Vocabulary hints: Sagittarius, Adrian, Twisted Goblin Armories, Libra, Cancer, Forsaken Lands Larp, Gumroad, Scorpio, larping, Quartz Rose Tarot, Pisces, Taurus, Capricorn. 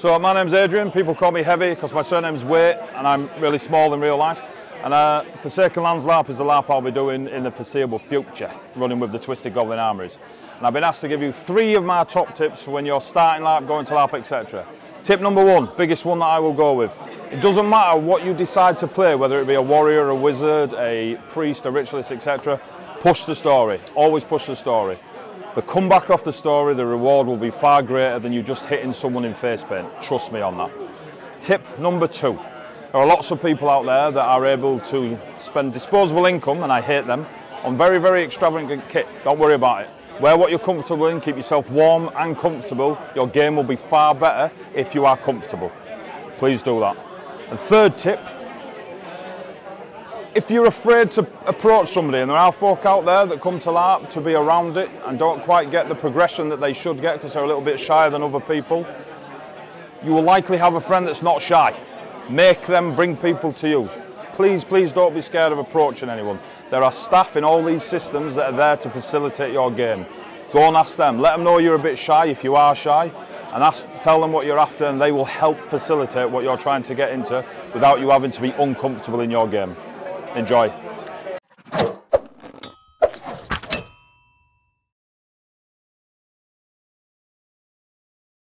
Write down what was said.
So my name's Adrian, people call me Heavy because my surname's Weight and I'm really small in real life. And Forsaken Lands Larp is the LARP I'll be doing in the foreseeable future, running with the Twisted Goblin Armories. And I've been asked to give you three of my top tips for when you're starting LARP, going to LARP, etc. Tip number one, biggest one that I will go with. It doesn't matter what you decide to play, whether it be a warrior, a wizard, a priest, a ritualist, etc. Push the story, always push the story. The comeback off the story, the reward will be far greater than you just hitting someone in face paint. Trust me on that. Tip number two. There are lots of people out there that are able to spend disposable income, and I hate them, on very, very extravagant kit. Don't worry about it. Wear what you're comfortable in, keep yourself warm and comfortable. Your game will be far better if you are comfortable. Please do that. And third tip. If you're afraid to approach somebody, and there are folk out there that come to LARP to be around it and don't quite get the progression that they should get because they're a little bit shyer than other people, you will likely have a friend that's not shy. Make them bring people to you. Please, please don't be scared of approaching anyone. There are staff in all these systems that are there to facilitate your game. Go and ask them. Let them know you're a bit shy if you are shy, and tell them what you're after, and they will help facilitate what you're trying to get into without you having to be uncomfortable in your game. Enjoy.